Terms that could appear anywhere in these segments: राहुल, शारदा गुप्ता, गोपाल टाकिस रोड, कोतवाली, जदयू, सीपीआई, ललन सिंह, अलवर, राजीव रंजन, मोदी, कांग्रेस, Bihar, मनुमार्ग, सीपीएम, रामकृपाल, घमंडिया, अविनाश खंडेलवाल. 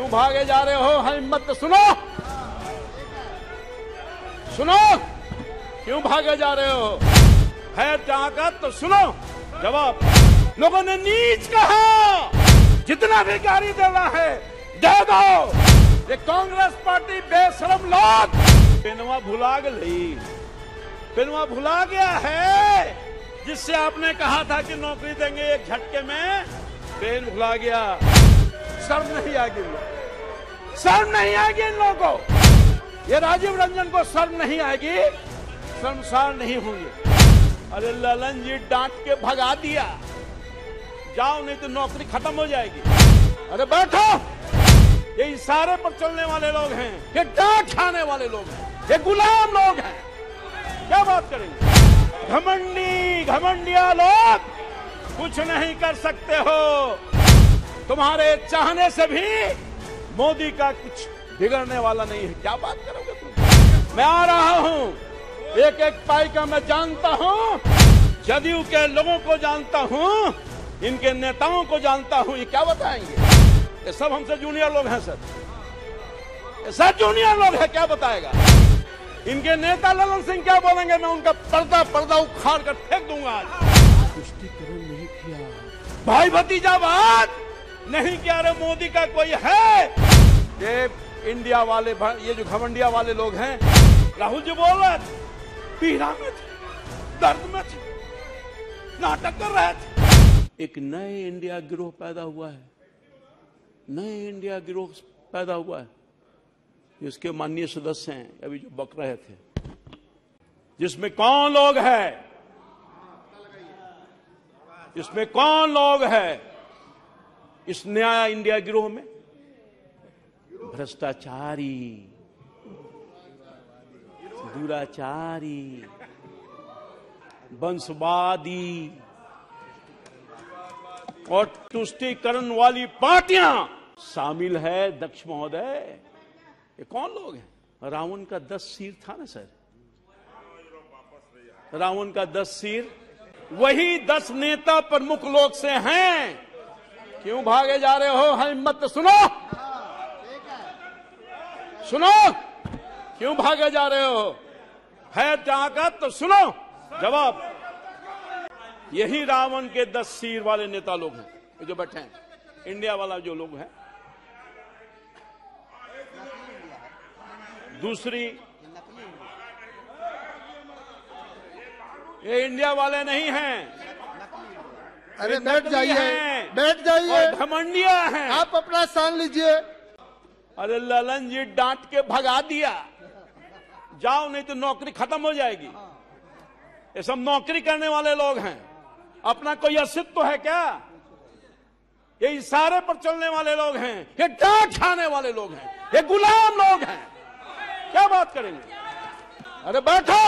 क्यों भागे जा रहे हो? हिम्मत तो सुनो, सुनो, क्यों भागे जा रहे हो? है ताकत तो सुनो। जवाब लोगों ने नीच कहा, जितना भी गाड़ी देना है दे दो। ये कांग्रेस पार्टी बेशरम लोग पेनवा भुला गई, पेनवा भुला गया है। जिससे आपने कहा था कि नौकरी देंगे एक झटके में, पेन भुला गया। शर्म नहीं आएगी, शर्म नहीं आएगी इन लोगों को। ये राजीव रंजन को शर्म नहीं आएगी, शर्मसार नहीं होंगे। अरे ललन जी डांट के भगा दिया, जाओ नहीं तो नौकरी खत्म हो जाएगी। अरे बैठो, ये इशारे पर चलने वाले लोग हैं, ये डांट खाने वाले लोग हैं, ये गुलाम लोग हैं। क्या बात करेंगे? घमंडी घमंडिया लोग, कुछ नहीं कर सकते हो। तुम्हारे चाहने से भी मोदी का कुछ बिगड़ने वाला नहीं है। क्या बात करोगे तुम? मैं आ रहा हूँ, एक एक पाई का मैं जानता हूँ, जदयू के लोगों को जानता हूँ, इनके नेताओं को जानता हूँ। ये क्या बताएंगे? ये सब हमसे जूनियर लोग हैं सर, ये सब जूनियर लोग हैं। क्या बताएगा? इनके नेता ललन सिंह क्या बोलेंगे? मैं उनका पर्दा उखाड़ कर फेंक दूंगा। पुष्टिकरण नहीं किया, भाई भतीजावाद नहीं किया। रे मोदी का कोई है? ये इंडिया वाले, ये जो घमंडिया वाले लोग हैं। राहुल जी बोल रहे थे, पीड़ा में थे, दर्द में थे, नाटक कर रहे थे। एक नए इंडिया गिरोह पैदा हुआ है, नए इंडिया गिरोह पैदा हुआ है, जिसके माननीय सदस्य हैं अभी जो बक रहे थे। जिसमें कौन लोग हैं? जिसमें कौन लोग हैं इस नया इंडिया गिरोह में? भ्रष्टाचारी, दुराचारी, वंशवादी और तुष्टिकरण वाली पार्टियां शामिल है। दक्ष महोदय, ये कौन लोग हैं? रावण का 10 सिर था ना सर, रावण का 10 सिर, वही 10 नेता प्रमुख लोग से हैं। क्यों भागे जा रहे हो? हिम्मत सुनो, सुनो, क्यों भागे जा रहे हो? है ताकत तो सुनो। जवाब यही रावण के 10 सिर वाले नेता लोग हैं जो बैठे हैं, इंडिया वाला जो लोग हैं। दूसरी, ये इंडिया वाले नहीं हैं। अरे बैठ जाइए, बैठ जाइए, घमंडिया हैं। आप अपना स्थान लीजिए। अरे ललन जी डांट के भगा दिया, जाओ नहीं तो नौकरी खत्म हो जाएगी। ये सब नौकरी करने वाले लोग हैं। अपना कोई अस्तित्व है क्या? ये इशारे पर चलने वाले लोग हैं, ये डांट खाने वाले लोग हैं, ये गुलाम लोग हैं। क्या बात करेंगे? अरे बैठो,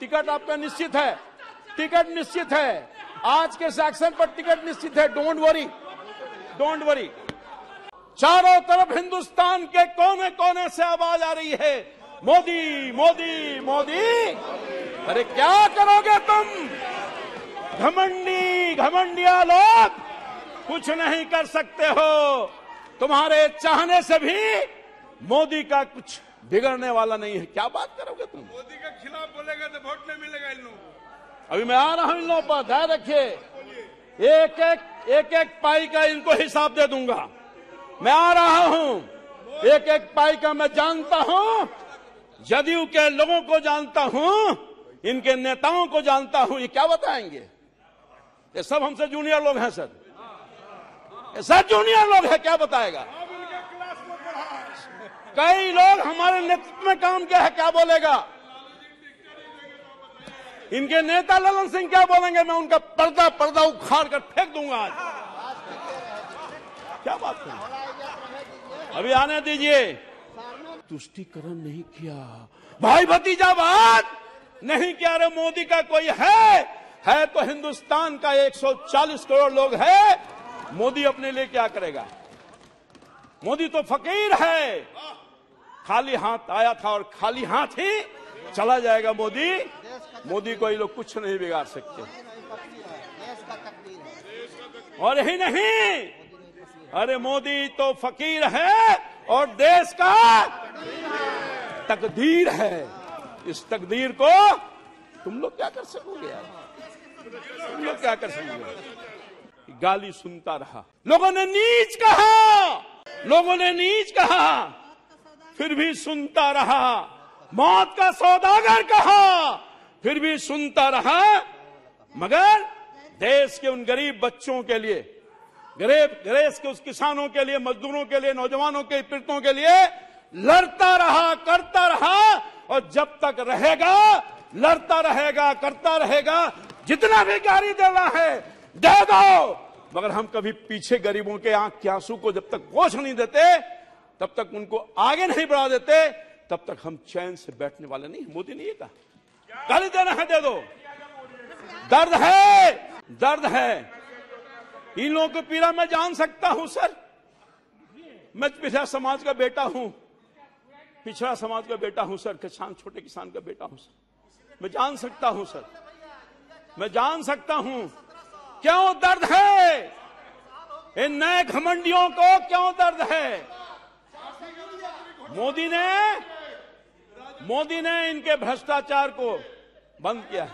टिकट आपका निश्चित है, टिकट निश्चित है। आज के सेक्शन पर टिकट निश्चित है। Don't worry, don't worry. चारों तरफ हिंदुस्तान के कोने कोने से आवाज आ रही है, मोदी मोदी मोदी। अरे क्या करोगे तुम? घमंडी घमंडिया लोग, कुछ नहीं कर सकते हो। तुम्हारे चाहने से भी मोदी का कुछ बिगड़ने वाला नहीं है। क्या बात करोगे तुम? मोदी के खिलाफ बोलेगा तो वोट नहीं मिलेगा इन लोगों को। अभी मैं आ रहा हूं, इन लोगों पर ध्यान रखिए। एक एक पाई का इनको हिसाब दे दूंगा। मैं आ रहा हूं, एक एक पाई का मैं जानता हूं, जदयू के लोगों को जानता हूं, इनके नेताओं को जानता हूं। ये क्या बताएंगे? ये सब हमसे जूनियर लोग हैं सर, ये सब जूनियर लोग हैं। क्या बताएगा? कई लोग हमारे नेतृत्व में काम किया है। क्या बोलेगा? इनके नेता ललन सिंह क्या बोलेंगे? मैं उनका पर्दा उखाड़ कर फेंक दूंगा। आज क्या बात है? अभी आने दीजिए। तुष्टिकरण नहीं किया, भाई भतीजावाद नहीं किया। रे मोदी का कोई है तो हिंदुस्तान का 140 करोड़ लोग है। मोदी अपने लिए क्या करेगा? मोदी तो फकीर है, खाली हाथ आया था और खाली हाथ ही चला जाएगा। मोदी, मोदी को ये लोग कुछ नहीं बिगाड़ सकते। और यही नहीं, अरे मोदी तो फकीर है और देश का तकदीर है। इस तकदीर को तुम लोग क्या कर सकोगे यार, तुम लोग क्या कर सकोगे। गाली सुनता रहा, लोगों ने नीच कहा, लोगों ने नीच कहा, फिर भी सुनता रहा। मौत का सौदागर कहा, फिर भी सुनता रहा। मगर देश के उन गरीब बच्चों के लिए, देश के उस किसानों के लिए, मजदूरों के लिए, नौजवानों के, पीड़ितों के लिए लड़ता रहा, करता रहा। और जब तक रहेगा लड़ता रहेगा, करता रहेगा। जितना भी गाली देना है दे दो, मगर हम कभी पीछे गरीबों के आंख के आंसू को जब तक पोंछ नहीं देते, तब तक उनको आगे नहीं बढ़ा देते, तब तक हम चैन से बैठने वाले नहीं। मोदी ने ये कहा गाली देना है दे दो। दर्द है, दर्द है। इन लोगों की पीड़ा मैं जान सकता हूं सर, मैं पिछड़ा समाज का बेटा हूं, पिछड़ा समाज का बेटा हूं सर, किसान, छोटे किसान का बेटा हूं सर, मैं जान सकता हूं सर, मैं जान सकता हूं क्यों दर्द है। इन नए घमंडियों को क्यों दर्द है। मोदी ने इनके भ्रष्टाचार को बंद किया है,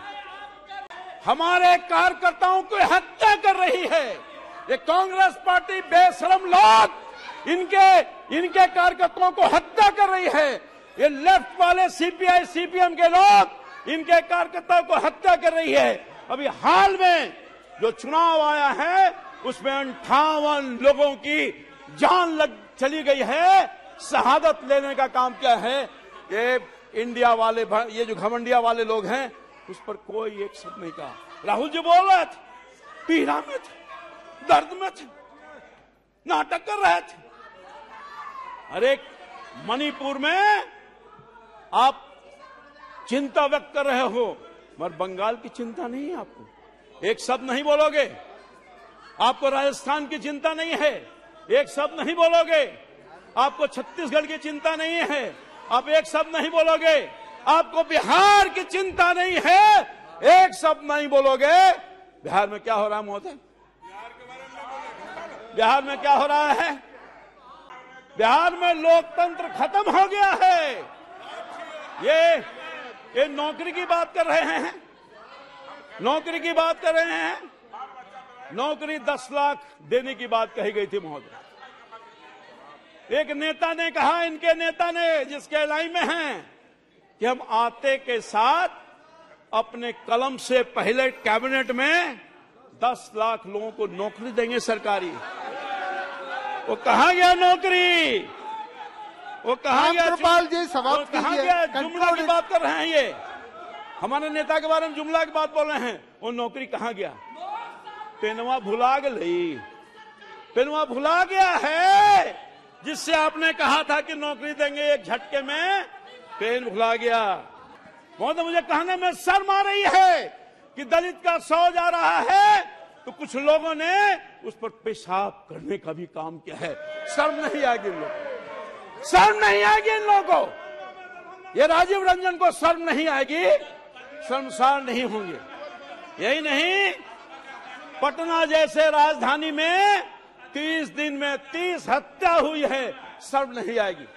हमारे कार्यकर्ताओं को हत्या कर रही है ये कांग्रेस पार्टी। बेशरम लोग इनके कार्यकर्ताओं को हत्या कर रही है। ये लेफ्ट वाले सीपीआई सीपीएम के लोग इनके कार्यकर्ताओं को हत्या कर रही है। अभी हाल में जो चुनाव आया है उसमें 58 लोगों की जान चली गई है, शहादत लेने का काम क्या है। ये इंडिया वाले, ये जो घमंडिया वाले लोग हैं उस पर कोई एक शब्द नहीं कहा। राहुल जी बोल रहे थे, पीड़ा में थे, दर्द में थे, नाटक कर रहे थे। अरे मणिपुर में आप चिंता व्यक्त कर रहे हो, मगर बंगाल की चिंता नहीं है आपको, एक शब्द नहीं बोलोगे। आपको राजस्थान की चिंता नहीं है, एक शब्द नहीं बोलोगे। आपको छत्तीसगढ़ की चिंता नहीं है, आप एक शब्द नहीं बोलोगे। आपको बिहार की चिंता नहीं है, एक शब्द नहीं बोलोगे। बिहार में क्या हो रहा है महोदय, बिहार में क्या हो रहा है। बिहार में लोकतंत्र खत्म हो गया है। ये नौकरी की बात कर रहे हैं, नौकरी की बात कर रहे हैं। नौकरी 10 लाख देने की बात कही गई थी महोदय। एक नेता ने कहा, इनके नेता ने जिसके लाइन में हैं, कि हम आते के साथ अपने कलम से पहले कैबिनेट में 10 लाख लोगों को नौकरी देंगे सरकारी। वो कहाँ गया नौकरी, वो कहाँ गया। कृपाल जी सवाल कहाँ गया। जुमला की बात कर रहे हैं, ये हमारे नेता के बारे में जुमला की बात बोल रहे हैं। वो नौकरी कहाँ गया। पेनवा भुला गई, पेनवा भुला गया है, जिससे आपने कहा था कि नौकरी देंगे, एक झटके में पेन भुला गया। महोदय मुझे कहने में शर्म आ रही है कि दलित का सौ जा रहा है तो कुछ लोगों ने उस पर पेशाब करने का भी काम किया है। शर्म नहीं आएगी इन लोगों, शर्म नहीं आएगी इन लोगों को। ये राजीव रंजन को शर्म नहीं आएगी, शर्मसार नहीं होंगे। यही नहीं, पटना जैसे राजधानी में 30 दिन में 30 हत्या हुई है, शर्म नहीं आएगी।